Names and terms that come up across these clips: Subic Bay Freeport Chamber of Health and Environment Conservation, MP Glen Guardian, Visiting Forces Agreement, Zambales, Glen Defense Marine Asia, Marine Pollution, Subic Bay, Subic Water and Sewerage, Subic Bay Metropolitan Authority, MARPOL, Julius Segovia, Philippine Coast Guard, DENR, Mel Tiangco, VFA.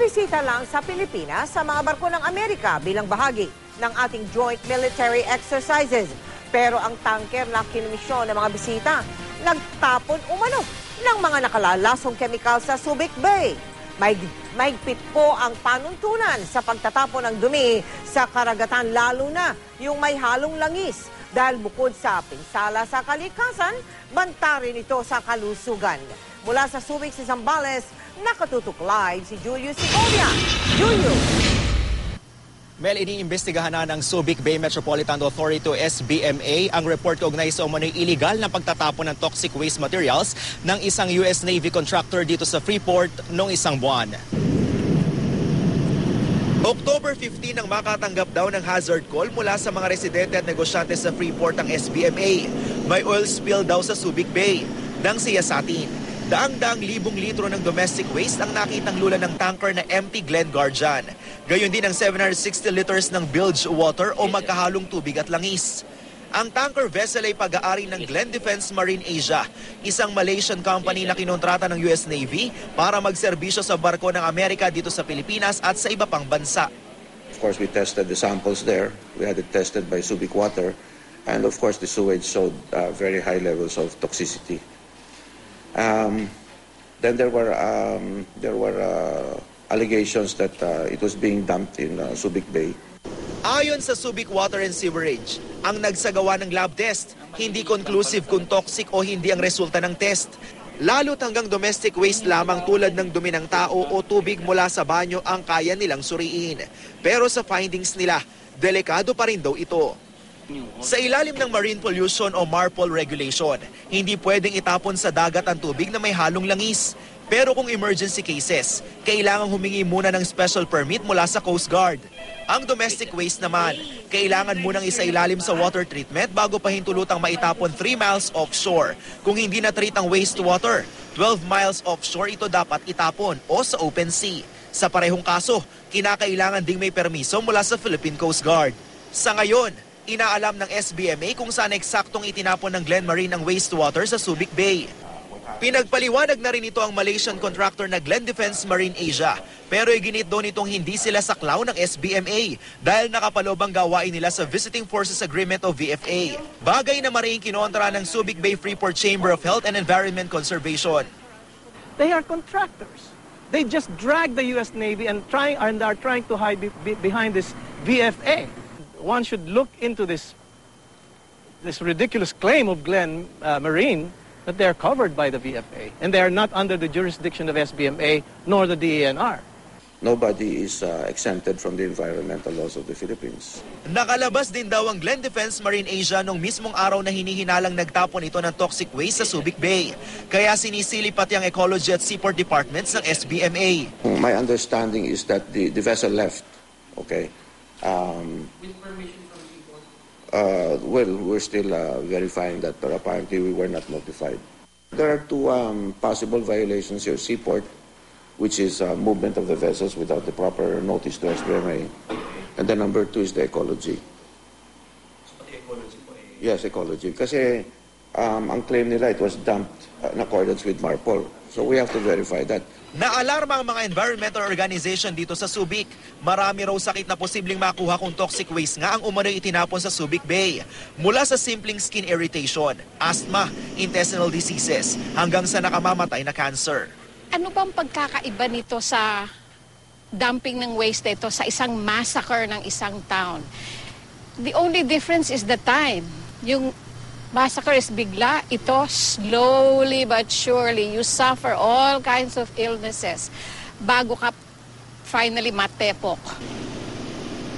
bumibisita lang sa Pilipinas sa mga barko ng Amerika bilang bahagi ng ating joint military exercises. Pero ang tanker na kinamisyon ng mga bisita, nagtapon umano ng mga nakalalasong kemikal sa Subic Bay. Maigpit po ang panuntunan sa pagtatapon ng dumi sa karagatan, lalo na yung may halong langis. Dahil bukod sa pinsala sa kalikasan, banta rin ito sa kalusugan. Mula sa Subic si Zambales, nakatutok live si Julius Segovia. Julius! Mel, iniimbestigahan na ng Subic Bay Metropolitan Authority o SBMA ang report kaugnay sa umano'y illegal na pagtatapon ng toxic waste materials ng isang US Navy contractor dito sa Freeport noong isang buwan. October 15 nang makatanggap daw ng hazard call mula sa mga residente at negosyante sa Freeport ang SBMA. May oil spill daw sa Subic Bay nang siyasatin. Daang-daang libong litro ng domestic waste ang nakitang lula ng tanker na MP Glen Guardian. Gayon din ang 760 liters ng bilge water o magkahalong tubig at langis. Ang tanker vessel ay pag-aari ng Glen Defense Marine Asia, isang Malaysian company na kinontrata ng US Navy para magserbisyo sa barko ng Amerika dito sa Pilipinas at sa iba pang bansa. Of course, we tested the samples there. We had it tested by Subic Water. And of course, the sewage showed very high levels of toxicity. Then there were allegations that it was being dumped in Subic Bay. Ayon sa Subic Water and Sewerage, ang nagsagawa ng lab test, hindi conclusive kung toxic o hindi ang resulta ng test. Lalo't hanggang domestic waste lamang tulad ng dumi ng tao o tubig mula sa banyo ang kaya nilang suriin. Pero sa findings nila, delikado pa rin daw ito. Sa ilalim ng Marine Pollution o MARPOL Regulation, hindi pwedeng itapon sa dagat ang tubig na may halong langis. Pero kung emergency cases, kailangang humingi muna ng special permit mula sa Coast Guard. Ang domestic waste naman, kailangan munang isailalim sa water treatment bago pa hintulutang maitapon 3 miles offshore. Kung hindi na-treat ang wastewater, 12 miles offshore ito dapat itapon o sa open sea. Sa parehong kaso, kinakailangan ding may permiso mula sa Philippine Coast Guard. Sa ngayon, inaalam ng SBMA kung saan eksaktong itinapon ng Glen Marine ang wastewater sa Subic Bay. Pinagpaliwanag na rin ito ang Malaysian contractor na Glen Defense Marine Asia. Pero iginit doon itong hindi sila saklaw ng SBMA dahil nakapaloob ang gawain nila sa Visiting Forces Agreement o VFA. Bagay na maring kinontra ng Subic Bay Freeport Chamber of Health and Environment Conservation. They are contractors. They just drag the US Navy and are trying to hide behind this VFA. One should look into this ridiculous claim of Glen Marine that they are covered by the VFA and they are not under the jurisdiction of SBMA nor the DENR. Nobody is exempted from the environmental laws of the Philippines. Nakalabas din daw ang Glen Defense Marine Asia nung mismong araw na hinihinalang nagtapon ito ng toxic waste sa Subic Bay. Kaya sinisili pati ang Ecology at Seaport Departments ng SBMA. My understanding is that the vessel left, okay? Well, we're still verifying that, but apparently we were not notified. There are two possible violations here. Seaport, which is movement of the vessels without the proper notice to SBMA. And then number two is the ecology. So, the ecology po eh? Yes, ecology. Kasi ang claim nila, it was dumped in accordance with MARPOL. So we have to verify that. Naalarma ang mga environmental organization dito sa Subic. Marami raw sakit na posibleng makuha kung toxic waste nga ang umano'y itinapon sa Subic Bay. Mula sa simpleng skin irritation, asthma, intestinal diseases, hanggang sa nakamamatay na cancer. Ano bang pagkakaiba nito sa dumping ng waste nito sa isang massacre ng isang town? The only difference is the time. Yung massacre is bigla, ito slowly but surely. You suffer all kinds of illnesses bago ka finally matepok.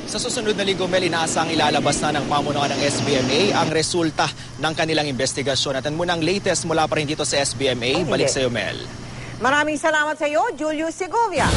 Sa susunod na linggo, Mel, inaasang ilalabas na ng pamunuan ng SBMA ang resulta ng kanilang investigasyon. At muna ang latest mula pa rin dito sa SBMA. Balik sa iyo, Mel. Maraming salamat sa iyo, Julius Segovia.